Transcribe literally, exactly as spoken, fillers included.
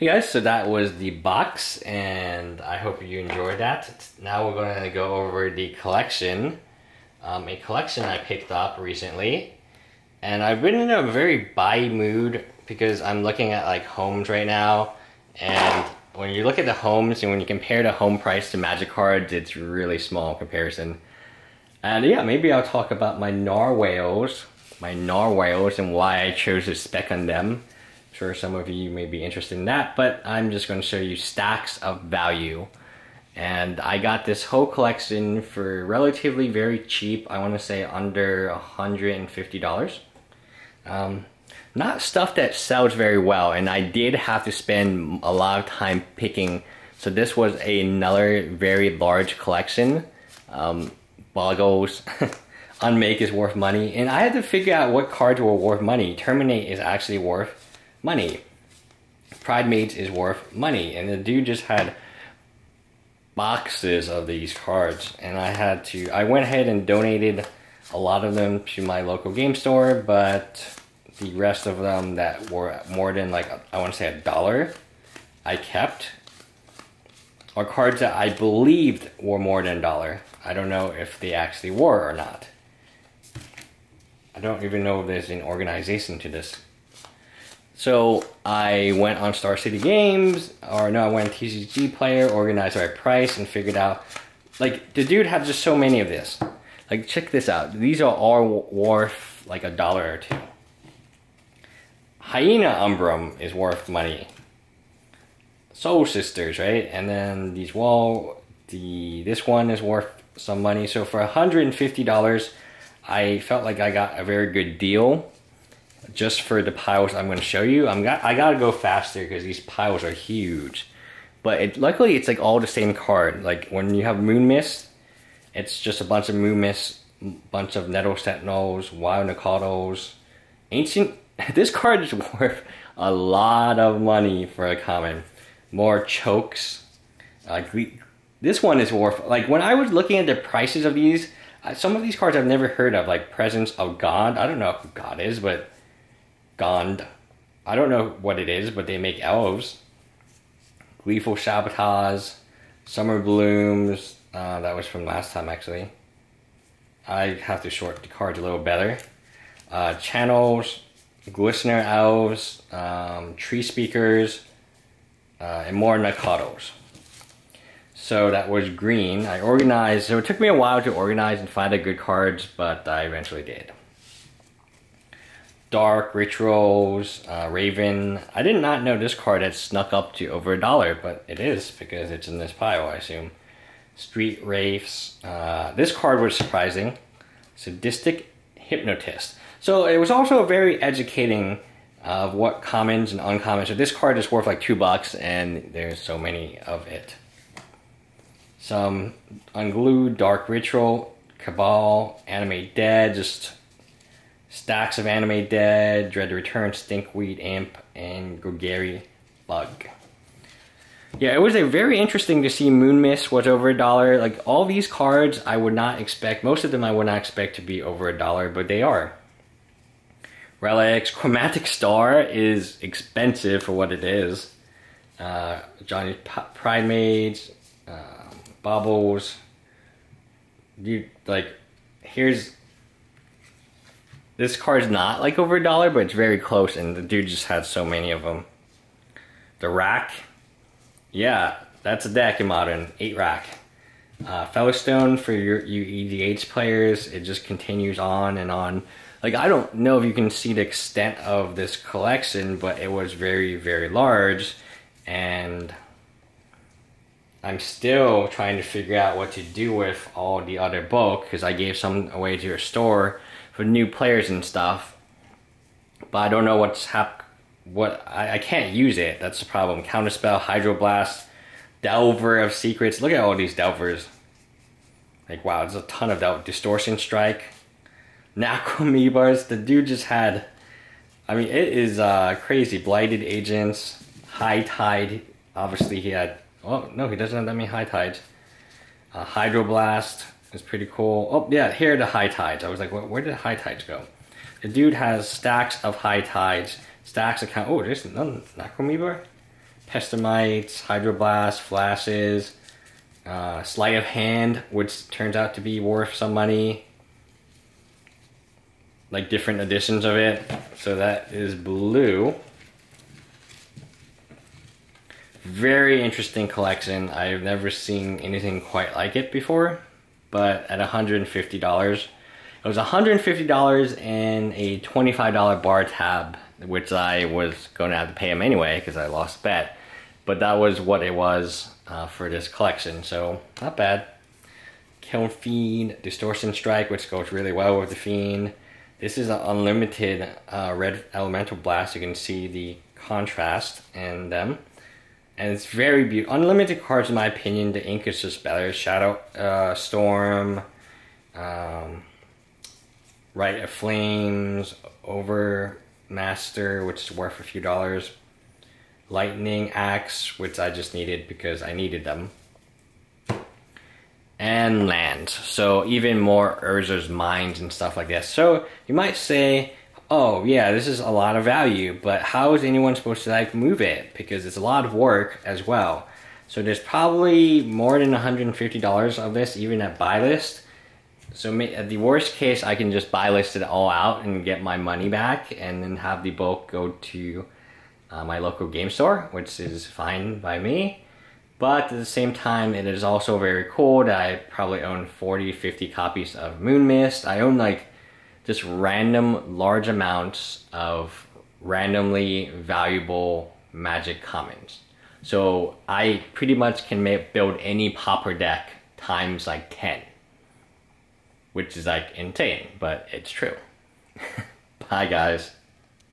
Hey guys, so that was the box, and I hope you enjoyed that. Now we're going to go over the collection. Um, a collection I picked up recently, and I've been in a very buy mood because I'm looking at like homes right now, and when you look at the homes and when you compare the home price to Magic cards, it's really small in comparison. And yeah, maybe I'll talk about my narwhals, my narwhals and why I chose to spec on them. I'm sure some of you may be interested in that, but I'm just going to show you stacks of value. And I got this whole collection for relatively very cheap. I want to say under one hundred fifty dollars. Um, not stuff that sells very well, and I did have to spend a lot of time picking. So this was another very large collection. Um, Boggles. Unmake is worth money, and I had to figure out what cards were worth money. Terminate is actually worth money. Pridemades is worth money, and the dude just had boxes of these cards, and I had to I went ahead and donated a lot of them to my local game store, but the rest of them that were more than like I want to say a dollar I kept, or cards that I believed were more than a dollar. I don't know if they actually were or not. I don't even know if there's an organization to this. So I went on Star City Games, or no, I went T C G Player, organized by price, and figured out, like, the dude had just so many of this. Like, check this out. These are all worth, like, a dollar or two. Hyena Umbrum is worth money. Soul Sisters, right? And then these wall, the this one is worth some money. So for one hundred fifty dollars, I felt like I got a very good deal. Just for the piles I'm going to show you. I'm got, I got to go faster because these piles are huge. But it, luckily it's like all the same card. Like when you have Moon Mist, it's just a bunch of Moon Mist, bunch of Nettle Sentinels, Wild Nacotos. Ancient... This card is worth a lot of money for a common. More chokes. Uh, this one is worth... Like when I was looking at the prices of these, some of these cards I've never heard of. Like Presence of God. I don't know who God is, but... Gond. I don't know what it is, but they make elves. Gleeful Shabbatahs. Summer Blooms. Uh, that was from last time, actually. I have to sort the cards a little better. Uh, channels. Glistener Elves. Um, Tree Speakers. Uh, and more Nacotos. So that was green. I organized. So it took me a while to organize and find the good cards, but I eventually did. Dark Rituals, uh, Raven. I did not know this card had snuck up to over a dollar, but it is because it's in this pile, I assume. Street Wraiths. Uh, this card was surprising. Sadistic Hypnotist. So it was also very educating of what commons and uncommons. So this card is worth like two bucks, and there's so many of it. Some Unglued, Dark Ritual, Cabal, Animate Dead, just... Stacks of Animate Dead, Dread the Return, Stinkweed Imp, and Gogari Bug. Yeah, it was a very interesting to see Moon Mist was over a dollar. Like, all these cards I would not expect, most of them I would not expect to be over a dollar, but they are. Relics, Chromatic Star is expensive for what it is. Uh, Johnny's Pridemades, uh, Bubbles. Dude, like, here's... This card's not like over a dollar, but it's very close, and the dude just had so many of them. The Rack. Yeah, that's a deck in Modern. eight Rack. Uh, Fellowstone for your U E D H players. It just continues on and on. Like, I don't know if you can see the extent of this collection, but it was very, very large. And I'm still trying to figure out what to do with all the other bulk, because I gave some away to your store. For new players and stuff, but I don't know what's hap what I, I can't use it. That's the problem. Counterspell, Hydroblast, Delver of Secrets. Look at all these Delvers. Like, wow, there's a ton of Delver. Distortion Strike, Nacomeebars. The dude just had. I mean, it is uh, crazy. Blighted Agents, High Tide. Obviously, he had. Oh no, he doesn't have that many High Tides. Uh, Hydroblast. It's pretty cool. Oh, yeah, here are the High Tides. I was like, where did High Tides go? The dude has stacks of High Tides, stacks of... Count oh, there's another Nacomeebar. Pestimites, Hydroblast, Flashes, uh, Sleight of Hand, which turns out to be worth some money. Like different editions of it. So that is blue. Very interesting collection. I've never seen anything quite like it before, but at one hundred fifty dollars. It was one hundred fifty dollars and a twenty-five dollar bar tab, which I was going to have to pay him anyway because I lost a bet. But that was what it was uh, for this collection, so not bad. Kiln Fiend, Distortion Strike, which goes really well with the Fiend. This is an unlimited uh, red elemental blast. You can see the contrast in them. And it's very beautiful. Unlimited cards, in my opinion. The ink is just better. Shadow uh, Storm, um, Rite of Flames, Overmaster, which is worth a few dollars. Lightning Axe, which I just needed because I needed them. And lands, so even more Urzer's Mines and stuff like that. So you might say, oh yeah, this is a lot of value, but how is anyone supposed to like move it? Because it's a lot of work as well. So there's probably more than one hundred fifty dollars of this, even at buy list. So at the worst case, I can just buy list it all out and get my money back, and then have the bulk go to uh, my local game store, which is fine by me. But at the same time, it is also very cool that I probably own forty, fifty copies of Moon Mist. I own like just random large amounts of randomly valuable Magic commons. So I pretty much can make, build any popper deck times like ten, which is like insane, but it's true. Bye guys.